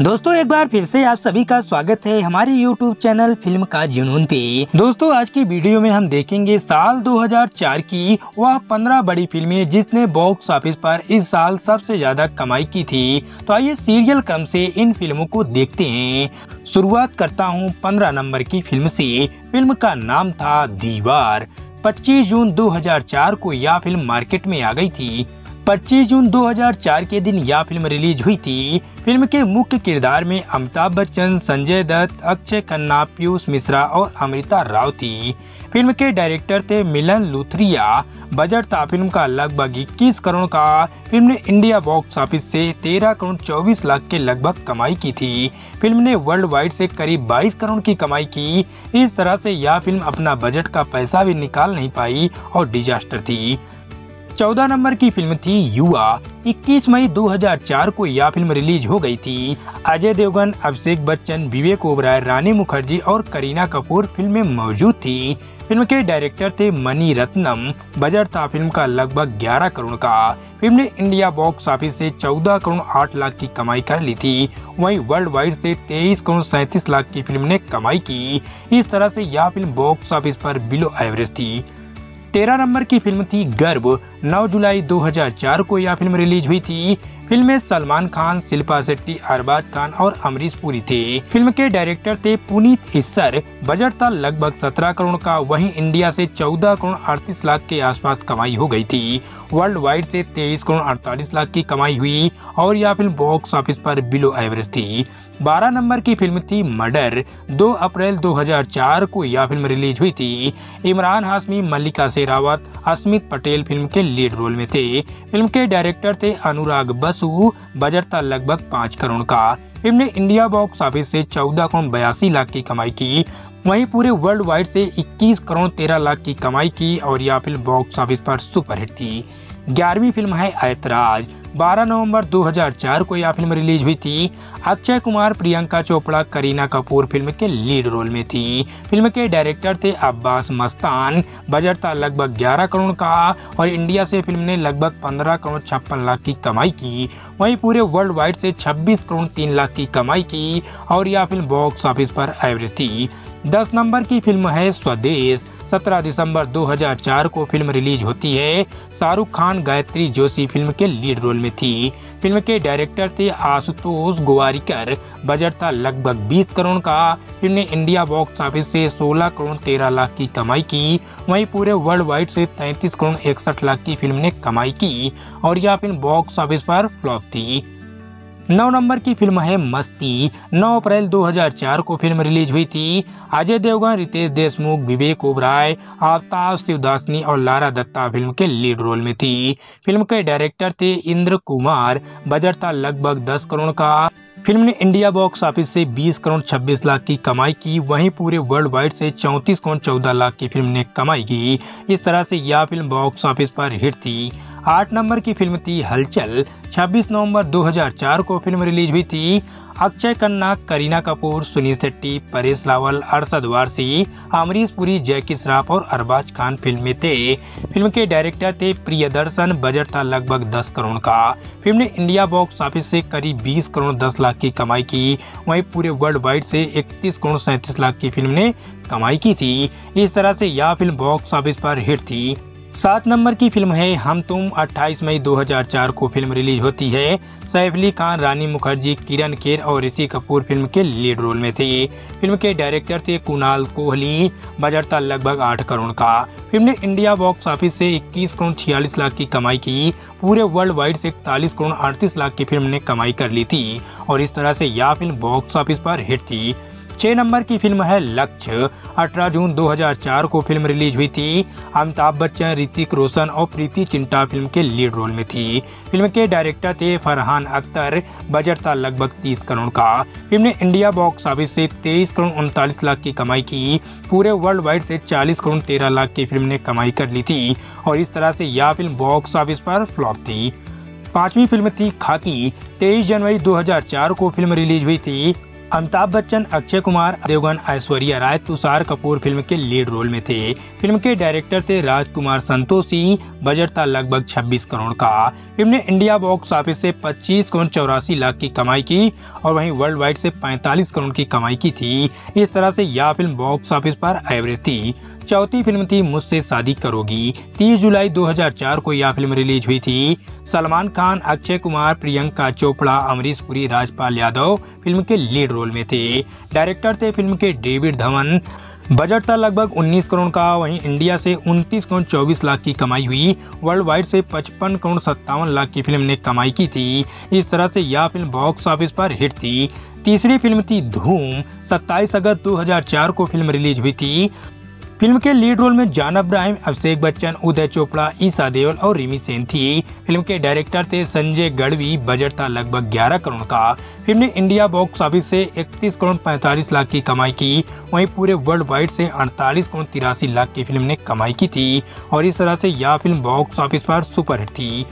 दोस्तों एक बार फिर से आप सभी का स्वागत है हमारे YouTube चैनल फिल्म का जुनून पे। दोस्तों आज की वीडियो में हम देखेंगे साल 2004 की वह 15 बड़ी फिल्में जिसने बॉक्स ऑफिस पर इस साल सबसे ज्यादा कमाई की थी। तो आइए सीरियल क्रम से इन फिल्मों को देखते हैं। शुरुआत करता हूँ 15 नंबर की फिल्म से। फिल्म का नाम था दीवार। 25 जून 2004 को यह फिल्म मार्केट में आ गई थी। 25 जून 2004 के दिन यह फिल्म रिलीज हुई थी। फिल्म के मुख्य किरदार में अमिताभ बच्चन, संजय दत्त, अक्षय खन्ना, पीयूष मिश्रा और अमृता राव थी। फिल्म के डायरेक्टर थे मिलन लूथरिया। बजट था फिल्म का लगभग 21 करोड़ का। फिल्म ने इंडिया बॉक्स ऑफिस से 13 करोड़ 24 लाख के लगभग कमाई की थी। फिल्म ने वर्ल्ड वाइड से करीब 22 करोड़ की कमाई की। इस तरह से यह फिल्म अपना बजट का पैसा भी निकाल नहीं पाई और डिजास्टर थी। 14 नंबर की फिल्म थी युवा। 21 मई 2004 को यह फिल्म रिलीज हो गई थी। अजय देवगन, अभिषेक बच्चन, विवेक ओबराय, रानी मुखर्जी और करीना कपूर फिल्म में मौजूद थी। फिल्म के डायरेक्टर थे मणि रत्नम। बजट था फिल्म का लगभग 11 करोड़ का। फिल्म ने इंडिया बॉक्स ऑफिस से 14 करोड़ 8 लाख की कमाई कर ली थी। वहीं वर्ल्ड वाइड से 23 करोड़ 37 लाख की फिल्म ने कमाई की। इस तरह से यह फिल्म बॉक्स ऑफिस पर बिलो एवरेज थी। 13 नंबर की फिल्म थी गर्भ। 9 जुलाई 2004 को यह फिल्म रिलीज हुई थी। फिल्म में सलमान खान, शिल्पा शेट्टी, अरबाज खान और अमरीश पुरी थे। फिल्म के डायरेक्टर थे पुनीत इस्सर। बजट था लगभग 17 करोड़ का। वहीं इंडिया से 14 करोड़ 38 लाख के आसपास कमाई हो गई थी। वर्ल्ड वाइड से 23 करोड़ 48 लाख की कमाई हुई और यह फिल्म बॉक्स ऑफिस पर बिलो एवरेज थी। 12 नंबर की फिल्म थी मर्डर। 2 अप्रैल 2004 को यह फिल्म रिलीज हुई थी। इमरान हाशमी, मल्लिका शेरावत, अस्मित पटेल फिल्म के लीड रोल में थे। फिल्म के डायरेक्टर थे अनुराग बसु। बजट था लगभग 5 करोड़ का। फिल्म ने इंडिया बॉक्स ऑफिस से 14 करोड़ 82 लाख की कमाई की। वहीं पूरे वर्ल्ड वाइड से 21 करोड़ 13 लाख की कमाई की और यह फिल्म बॉक्स ऑफिस पर सुपरहिट थी। 11वीं फिल्म है ऐतराज। 12 नवंबर 2004 को यह फिल्म रिलीज हुई थी। अक्षय कुमार, प्रियंका चोपड़ा, करीना कपूर फिल्म के लीड रोल में थी। फिल्म के डायरेक्टर थे अब्बास मस्तान। बजट था लगभग 11 करोड़ का और इंडिया से फिल्म ने लगभग 15 करोड़ 56 लाख की कमाई की। वहीं पूरे वर्ल्ड वाइड से 26 करोड़ 3 लाख की कमाई की और यह फिल्म बॉक्स ऑफिस पर एवरेज थी। 10 नंबर की फिल्म है स्वदेश। 17 दिसंबर 2004 को फिल्म रिलीज होती है। शाहरुख खान, गायत्री जोशी फिल्म के लीड रोल में थी। फिल्म के डायरेक्टर थे आशुतोष गोवारीकर। बजट था लगभग 20 करोड़ का। फिल्म ने इंडिया बॉक्स ऑफिस से 16 करोड़ 13 लाख की कमाई की। वहीं पूरे वर्ल्ड वाइड से 33 करोड़ 61 लाख की फिल्म ने कमाई की और यह फिल्म बॉक्स ऑफिस पर फ्लॉप थी। 9 नंबर की फिल्म है मस्ती। 9 अप्रैल 2004 को फिल्म रिलीज हुई थी। अजय देवगन, रितेश देशमुख, विवेक ओबराय, आफ्ताब शिवदासनी और लारा दत्ता फिल्म के लीड रोल में थी। फिल्म के डायरेक्टर थे इंद्र कुमार। बजट था लगभग 10 करोड़ का। फिल्म ने इंडिया बॉक्स ऑफिस से 20 करोड़ 26 लाख की कमाई की। वहीं पूरे वर्ल्ड वाइड से 34 करोड़ 14 लाख की फिल्म ने कमाई की। इस तरह से यह फिल्म बॉक्स ऑफिस पर हिट थी। 8 नंबर की फिल्म थी हलचल। 26 नवंबर 2004 को फिल्म रिलीज हुई थी। अक्षय खन्ना, करीना कपूर, सुनील शेट्टी, परेश रावल, अरशद वारसी, अमरीश पुरी, जैकी श्रॉफ और अरबाज खान फिल्म में थे। फिल्म के डायरेक्टर थे प्रियदर्शन। बजट था लगभग 10 करोड़ का। फिल्म ने इंडिया बॉक्स ऑफिस से करीब 20 करोड़ 10 लाख की कमाई की। वहीं पूरे वर्ल्ड वाइड से 31 करोड़ 37 लाख की फिल्म ने कमाई की थी। इस तरह से यह फिल्म बॉक्स ऑफिस पर हिट थी। 7 नंबर की फिल्म है हम तुम। 28 मई 2004 को फिल्म रिलीज होती है। सैफ अली खान, रानी मुखर्जी, किरण खेर और ऋषि कपूर फिल्म के लीड रोल में थे। फिल्म के डायरेक्टर थे कुणाल कोहली। बजट था लगभग 8 करोड़ का। फिल्म ने इंडिया बॉक्स ऑफिस से 21 करोड़ 46 लाख की कमाई की। पूरे वर्ल्ड वाइड से 41 करोड़ 38 लाख की फिल्म ने कमाई कर ली थी और इस तरह से यह फिल्म बॉक्स ऑफिस पर हिट थी। 6 नंबर की फिल्म है लक्ष्य। 18 जून 2004 को फिल्म रिलीज हुई थी। अमिताभ बच्चन, ऋतिक रोशन और प्रीति जिंटा फिल्म के लीड रोल में थी। फिल्म के डायरेक्टर थे फरहान अख्तर। बजट था लगभग 30 करोड़ का। फिल्म ने इंडिया बॉक्स ऑफिस से 23 करोड़ 39 लाख की कमाई की। पूरे वर्ल्ड वाइड से 40 करोड़ 13 लाख की फिल्म ने कमाई कर ली थी और इस तरह से यह फिल्म बॉक्स ऑफिस पर फ्लॉप थी। 5वीं फिल्म थी खाकी। 23 जनवरी 2004 को फिल्म रिलीज हुई थी। अमिताभ बच्चन, अक्षय कुमार, देवगन, ऐश्वर्या राय, तुषार कपूर फिल्म के लीड रोल में थे। फिल्म के डायरेक्टर थे राजकुमार संतोषी। बजट था लगभग 26 करोड़ का। फिल्म ने इंडिया बॉक्स ऑफिस से 25.84 लाख की कमाई की और वहीं वर्ल्ड वाइड से 45 करोड़ की कमाई की थी। इस तरह से यह फिल्म बॉक्स ऑफिस पर एवरेज थी। चौथी फिल्म थी मुझसे शादी करोगी। 30 जुलाई 2004 को यह फिल्म रिलीज हुई थी। सलमान खान, अक्षय कुमार, प्रियंका चोपड़ा, अमरीश पुरी, राजपाल यादव फिल्म के लीड रोल में थे। डायरेक्टर थे फिल्म के डेविड धवन। बजट था लगभग 19 करोड़ का। वहीं इंडिया से 29.24 लाख की कमाई हुई। वर्ल्ड वाइड से 55.57 लाख की फिल्म ने कमाई की थी। इस तरह से यह फिल्म बॉक्स ऑफिस पर हिट थी। तीसरी फिल्म थी धूम। 27 अगस्त 2004 को फिल्म रिलीज हुई थी। फिल्म के लीड रोल में जान इब्राहिम, अभिषेक बच्चन, उदय चोपड़ा, ईसा देओल और रिमी सेन थी। फिल्म के डायरेक्टर थे संजय गढ़वी। बजट था लगभग 11 करोड़ का। फिल्म ने इंडिया बॉक्स ऑफिस से 31 करोड़ 45 लाख की कमाई की। वहीं पूरे वर्ल्ड वाइड से 48 करोड़ 83 लाख की फिल्म ने कमाई की थी और इस तरह से यह फिल्म बॉक्स ऑफिस पर सुपरहिट थी।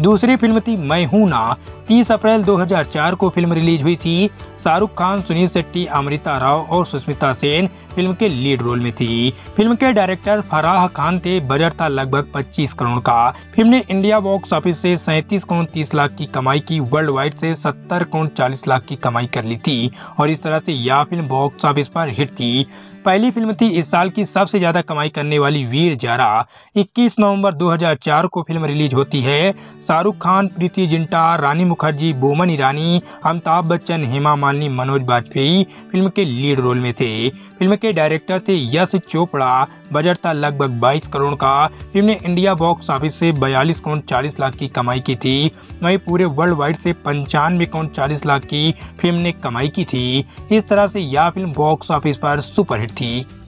दूसरी फिल्म थी मैं हूं ना। 30 अप्रैल 2004 को फिल्म रिलीज हुई थी। शाहरुख खान, सुनील शेट्टी, अमृता राव और सुष्मिता सेन फिल्म के लीड रोल में थी। फिल्म के डायरेक्टर फराह खान थे। बजट था लगभग 25 करोड़ का। फिल्म ने इंडिया बॉक्स ऑफिस से 37 करोड़ 30 लाख की कमाई की। वर्ल्ड वाइड से 70 करोड़ 40 लाख की कमाई कर ली थी और इस तरह से यह फिल्म बॉक्स ऑफिस पर हिट थी। पहली फिल्म थी इस साल की सबसे ज्यादा कमाई करने वाली वीर जारा। 21 नवंबर 2004 को फिल्म रिलीज होती है। शाहरुख खान, प्रीति जिंटा, रानी मुखर्जी, बोमन ईरानी, अमिताभ बच्चन, हेमा मालिनी, मनोज वाजपेयी फिल्म के लीड रोल में थे। फिल्म के डायरेक्टर थे यश चोपड़ा। बजट था लगभग 22 करोड़ का। फिल्म ने इंडिया बॉक्स ऑफिस से 42 करोड़ 40 लाख की कमाई की थी। वहीं पूरे वर्ल्ड वाइड से 95 करोड़ 40 लाख की फिल्म ने कमाई की थी। इस तरह से यह फिल्म बॉक्स ऑफिस पर सुपरहिट थी।